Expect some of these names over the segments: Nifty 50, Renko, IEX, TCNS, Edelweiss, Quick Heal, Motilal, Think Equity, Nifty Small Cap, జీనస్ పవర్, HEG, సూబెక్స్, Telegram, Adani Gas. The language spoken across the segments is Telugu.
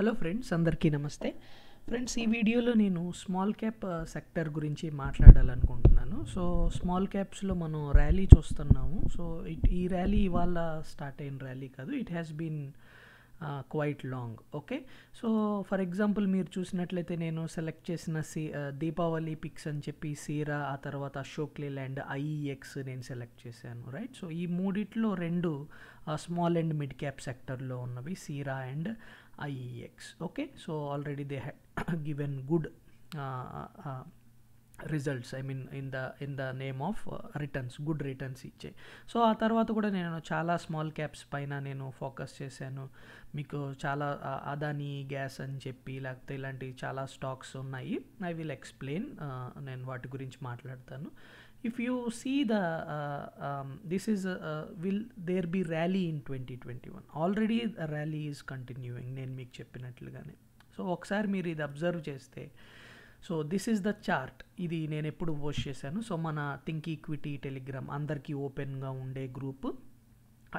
హలో ఫ్రెండ్స్, అందరికీ నమస్తే. ఫ్రెండ్స్, ఈ వీడియోలో నేను స్మాల్ క్యాప్ సెక్టర్ గురించి మాట్లాడాలనుకుంటున్నాను. సో స్మాల్ క్యాప్స్లో మనం ర్యాలీ చూస్తున్నాము. సో ఈ ర్యాలీ ఇవాళ స్టార్ట్ అయిన ర్యాలీ కాదు, it has been quite long. Okay, so for example మీరు చూసినట్లయితే నేను సెలెక్ట్ చేసిన దీపావళి పిక్స్ అని చెప్పి సీరా, ఆ తర్వాత అశోక్లేలాండ్, IEX నేను సెలెక్ట్ చేశాను. రైట్, సో ఈ మూడిట్లో రెండు స్మాల్ అండ్ మిడ్ క్యాప్ సెక్టర్లో ఉన్నవి, Cera and IEX. okay, so already they had given good results, I mean in the name of returns, good returns ఇచ్చే. సో ఆ తర్వాత కూడా నేను చాలా స్మాల్ క్యాప్స్ పైన నేను ఫోకస్ చేశాను. మీకు చాలా అదానీ గ్యాస్ అని చెప్పి లేకపోతే ఇలాంటి చాలా స్టాక్స్ ఉన్నాయి. ఐ విల్ ఎక్స్ప్లెయిన్, నేను వాటి గురించి మాట్లాడతాను. If you see the this is will there be rally in 2021? Already the rally is continuing, నేను మీకు చెప్పినట్లుగానే. సో ఒకసారి మీరు ఇది అబ్జర్వ్ చేస్తే, so this is the chart, ఇది నేను ఎప్పుడు పోస్ట్ చేశాను. సో మన థింక్ ఈక్విటీ టెలిగ్రామ్ అందరికీ ఓపెన్గా ఉండే group,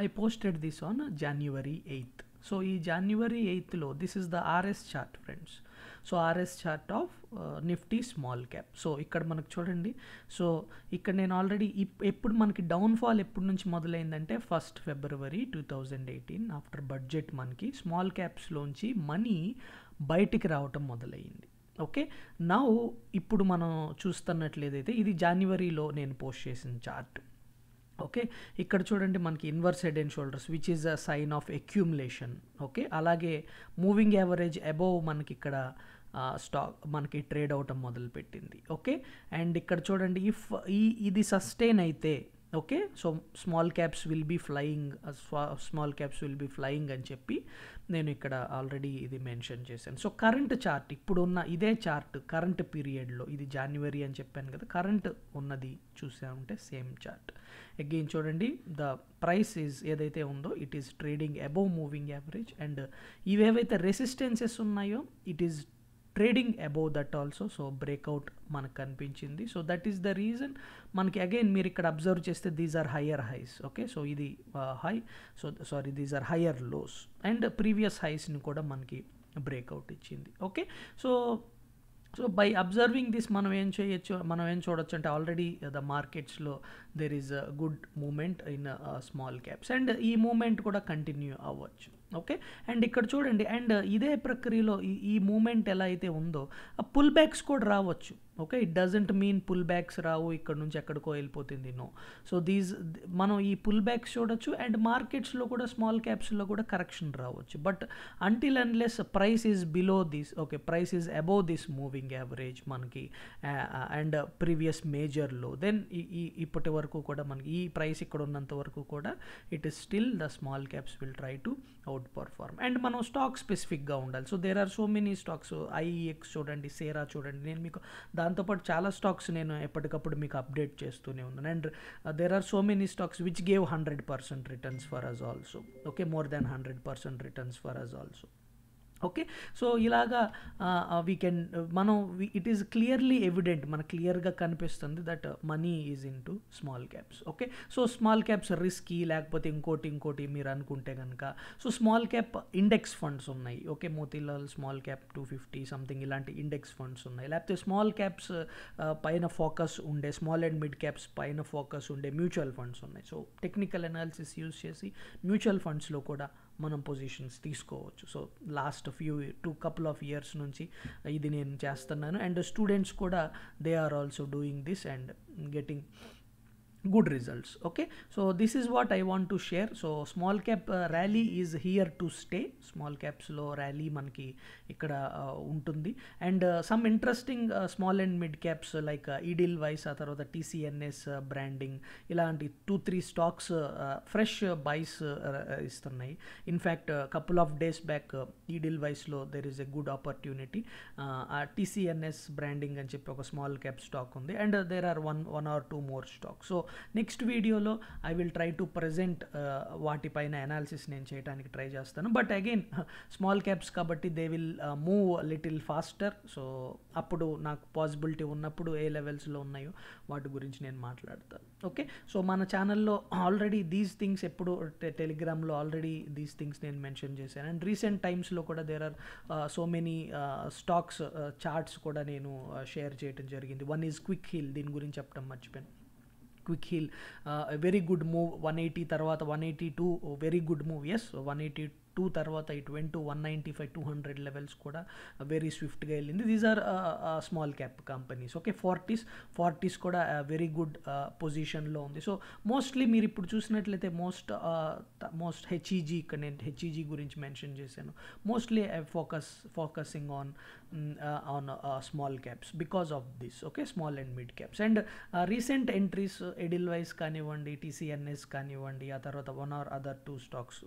I posted this on January 8th. So ఈ January 8thలో this is the RS chart friends. So RS chart of Nifty small cap. So ఇక్కడ మనకు చూడండి, సో ఇక్కడ నేను ఆల్రెడీ ఎప్పుడు మనకి డౌన్ఫాల్ ఎప్పటి నుంచి మొదలైందంటే 1st February 2018, ఆఫ్టర్ బడ్జెట్ మనకి స్మాల్ క్యాప్స్లోంచి మనీ బయటికి రావటం మొదలైంది. ఓకే, నౌ ఇప్పుడు మనం చూస్తున్నట్లేదైతే ఇది జనవరిలో నేను పోస్ట్ చేసిన చార్ట్. ఓకే, ఇక్కడ చూడండి మనకి inverse head and shoulders which is a sign of accumulation. Okay, అలాగే మూవింగ్ యావరేజ్ అబోవ్ మనకి ఇక్కడ స్టాక్ మనకి ట్రేడ్ అవటం మొదలుపెట్టింది. ఓకే, అండ్ ఇక్కడ చూడండి ఇఫ్ ఇది సస్టైన్ అయితే, okay, so small caps will be flying, small caps will be flying అని చెప్పి నేను ఇక్కడ ఆల్రెడీ ఇది మెన్షన్ చేశాను. సో కరెంట్ చార్ట్, ఇప్పుడు ఉన్న ఇదే చార్ట్ కరెంట్ పీరియడ్లో, ఇది జనవరి అని చెప్పాను కదా, కరెంట్ ఉన్నది చూసామంటే సేమ్ చార్ట్. అగైన్ చూడండి, ద ప్రైస్ ఈజ్ ఏదైతే ఉందో it is trading above moving average, and ఇవేవైతే రెసిస్టెన్సెస్ ఉన్నాయో it is trading above that also. So breakout మనకు కనిపించింది. So that is the reason మనకి. అగైన్ మీరు ఇక్కడ అబ్జర్వ్ చేస్తే these are higher highs. Okay, so ఇది high, so sorry these are higher lows, and previous హైస్ని కూడా మనకి బ్రేక్అవుట్ ఇచ్చింది. Okay, so by observing this మనం ఏం చూడొచ్చు అంటే ఆల్రెడీ ద మార్కెట్స్లో there is a good moment in small caps, and ఈ మూమెంట్ కూడా కంటిన్యూ అవ్వచ్చు. ఓకే, అండ్ ఇక్కడ చూడండి, అండ్ ఇదే ప్రక్రియలో ఈ మూమెంట్ ఎలా అయితే ఉందో పుల్ బ్యాక్స్ కూడా రావచ్చు. Okay, it doesn't mean pull backs రావు, ఇక్కడ నుంచి ఎక్కడికో వెళ్ళిపోతుంది, నో. సో మనం ఈ పుల్ బ్యాక్స్ చూడొచ్చు, అండ్ మార్కెట్స్లో కూడా స్మాల్ క్యాప్స్లో కూడా కరెక్షన్ రావచ్చు. But until unless price is below this, okay, price is above this moving average మనకి అండ్ ప్రీవియస్ మేజర్లో, దెన్ ఇప్పటి వరకు కూడా మనకి ఈ ప్రైస్ ఇక్కడ ఉన్నంత వరకు కూడా it is still the small caps will try to out perform. And మనం స్టాక్ స్పెసిఫిక్గా ఉండాలి. So there are so many stocks, IEX చూడండి, సేరా చూడండి, నేను మీకు దాంతోపాటు చాలా స్టాక్స్ నేను ఎప్పటికప్పుడు మీకు అప్డేట్ చేస్తూనే ఉన్నాను. And there are so many stocks which gave 100% returns for us also. Okay, more than 100% returns for us also. Okay, so ఇలాగా వీ కెన్ మనం ఇట్ ఈజ్ క్లియర్లీ ఎవిడెంట్, మనకు క్లియర్గా కనిపిస్తుంది that money is into small caps. Okay, so small caps risky లేకపోతే ఇంకోటి మీరు అనుకుంటే కనుక, so small cap index funds ఉన్నాయి. Okay, Motilal small cap 250 something ఇలాంటి ఇండెక్స్ ఫండ్స్ ఉన్నాయి. లేకపోతే స్మాల్ క్యాప్స్ పైన ఫోకస్ ఉండే, స్మాల్ అండ్ మిడ్ క్యాప్స్ పైన ఫోకస్ ఉండే మ్యూచువల్ ఫండ్స్ ఉన్నాయి. సో టెక్నికల్ అనాలిసిస్ యూజ్ చేసి మ్యూచువల్ ఫండ్స్లో కూడా మనం పొజిషన్స్ తీసుకోవచ్చు. So last couple of years నుంచి ఇది నేను చేస్తున్నాను. అండ్ స్టూడెంట్స్ కూడా they are also doing this and getting good results. Okay, so this is what I want to share. So small cap rally is here to stay. Small caps low rally manki ikkada untundi, and some interesting small and mid caps like Edelweiss, a tarvata TCNS branding ilanti 2-3 stocks fresh buys istunnayi. In fact, couple of days back Edelweiss lo there is a good opportunity. TCNS branding ani cheppi oka small cap stock undi, and there are one or two more stocks. So next వీడియోలో I will try to present వాటిపైన అనాలిసిస్ నేను చేయడానికి ట్రై చేస్తాను. బట్ అగైన్ స్మాల్ క్యాప్స్ కాబట్టి they will move little faster. So అప్పుడు నాకు పాసిబిలిటీ ఉన్నప్పుడు ఏ లెవెల్స్లో ఉన్నాయో వాటి గురించి నేను మాట్లాడతాను. ఓకే, సో మన ఛానల్లో ఆల్రెడీ దీస్ థింగ్స్ ఎప్పుడు టెలిగ్రామ్లో ఆల్రెడీ దీస్ థింగ్స్ నేను మెన్షన్ చేశాను. అండ్ రీసెంట్ టైమ్స్లో కూడా there are so many stocks charts కూడా నేను షేర్ చేయడం జరిగింది. వన్ ఈజ్ క్విక్ హీల్, దీని గురించి చెప్పడం మర్చిపోయాను. Quick Heal, a very good move, 180 tarvata 182, very good move. Yes, 182 tarvata it went to 195 200 levels kuda very swift ga ellindi. These are small cap companies. Okay, 40s kuda very good position lo undi. So mostly meer ippudu chusinatleyte most HEG connect HEG gurinchi mention chesanu. Mostly I focusing on small caps because of this. Okay, small and mid caps and recent entries Edelweiss kanivandi, TCNS kanivandi, aa tarvata one or other two stocks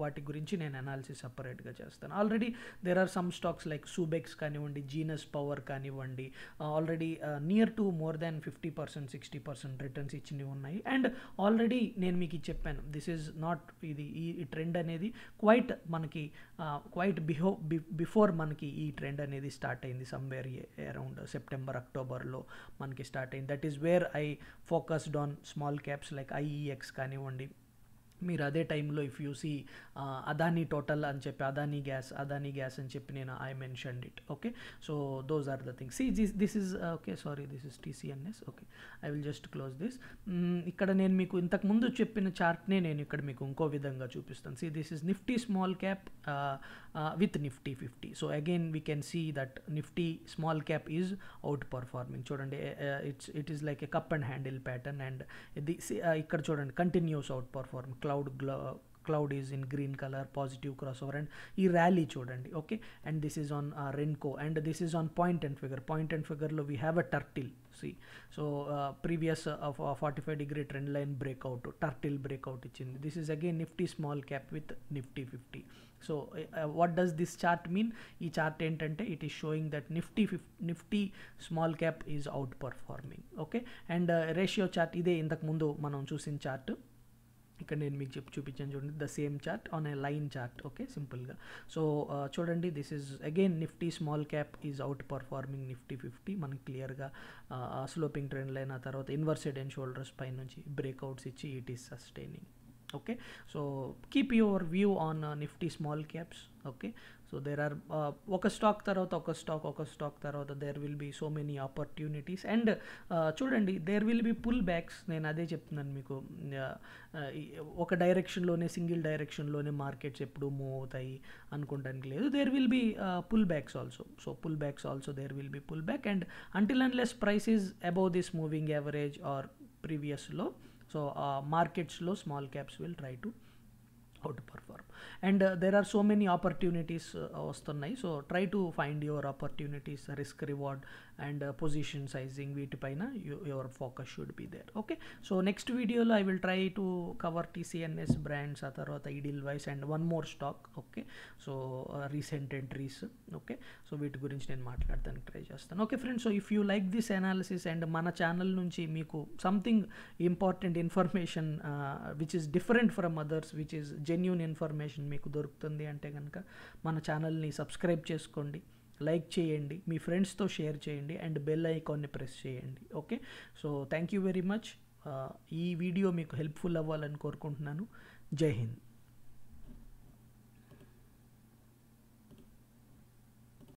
వాటి గురించి నేను అనాలిసిస్ సపరేట్గా చేస్తాను. Already there are some stocks like సూబెక్స్ కానివ్వండి, జీనస్ పవర్ కానివ్వండి, already near to more than 50% 60% returns ఇచ్చినవి ఉన్నాయి. అండ్ ఆల్రెడీ నేను మీకు చెప్పాను, దిస్ ఈజ్ నాట్, ఇది ఈ ట్రెండ్ అనేది క్వైట్ మనకి క్వైట్ బిఫోర్ మనకి ఈ ట్రెండ్ అనేది స్టార్ట్ అయింది. సమ్వేర్ అరౌండ్ సెప్టెంబర్ అక్టోబర్లో మనకి స్టార్ట్ అయింది. That is where I focused on small caps like IEX కానివ్వండి. మీరు అదే టైంలో if you see Adani total అని చెప్పి అదానీ గ్యాస్ అని చెప్పి నేను I mentioned it. Okay, so those are the things. See this is okay, sorry, this is TCNS. Okay, I will just close this. ఇక్కడ నేను మీకు ఇంతకుముందు చెప్పిన చార్ట్నే నేను ఇక్కడ మీకు ఇంకో విధంగా చూపిస్తాను. See this is Nifty small cap with Nifty 50. So again we can see that Nifty small cap is out performing. చూడండి, it is like a cup and handle pattern. And ఇక్కడ చూడండి continues outperform. Cloud is in green color, positive crossover, and e rally chudandi. Okay, and this is on Renko, and this is on point and figure lo we have a turtle. See, so previous of 45-degree trend line breakout, turtle breakout ichindi. This is again Nifty small cap with Nifty 50. So what does this chart mean? Ee chart entante it is showing that Nifty small cap is outperforming. Okay, and ratio chart ide indak mundu manam chusin chart. ఇక్కడ నేను మీకు చూపించాను చూడండి, the same chart on a line chart. Okay, సింపుల్గా. సో చూడండి, this is again Nifty small cap is out performing Nifty 50. మనకి క్లియర్గా స్లోపింగ్ ట్రెండ్ లైన్, ఆ తర్వాత ఇన్వర్స్ హెడ్ అండ్ షోల్డర్స్ పై నుంచి బ్రేక్అవుట్స్ ఇచ్చి it is sustaining. Okay, so keep your view on Nifty small caps. Okay, so there are ఒక స్టాక్ తర్వాత there will be so many opportunities. And చూడండి, there will be pull backs. నేను అదే చెప్తున్నాను మీకు, ఒక డైరెక్షన్లోనే సింగిల్ డైరెక్షన్లోనే మార్కెట్స్ ఎప్పుడు మూవ్ అవుతాయి అనుకోవడానికి లేదు. There will be pull backs also. So pull backs also there will be pull back. And until and less price is above this moving average or ప్రీవియస్లో, సో మార్కెట్స్లో small caps will try to out perform. And there are so many opportunities వస్తున్నాయి. So try to find your opportunities, risk reward and position sizing, వీటిపైన your focus should be there. Okay, so next వీడియోలో I will try to cover TCNS brands, ఆ తర్వాత Edelweiss and one more stock. Okay, so recent entries. Okay, so వీటి గురించి నేను మాట్లాడడానికి ట్రై చేస్తాను. Okay friends, so if you like this analysis and మన ఛానల్ నుంచి మీకు something important information which is different from others, which is genuine information మీకు దొరుకుతుంది అంటే కనుక మన ఛానల్ని సబ్స్క్రైబ్ చేసుకోండి, లైక్ చేయండి, మీ ఫ్రెండ్స్తో షేర్ చేయండి అండ్ బెల్ ఐకాన్ని ప్రెస్ చేయండి. Okay, so thank you very much. ఈ వీడియో మీకు హెల్ప్ఫుల్ అవ్వాలని కోరుకుంటున్నాను. జై హింద్.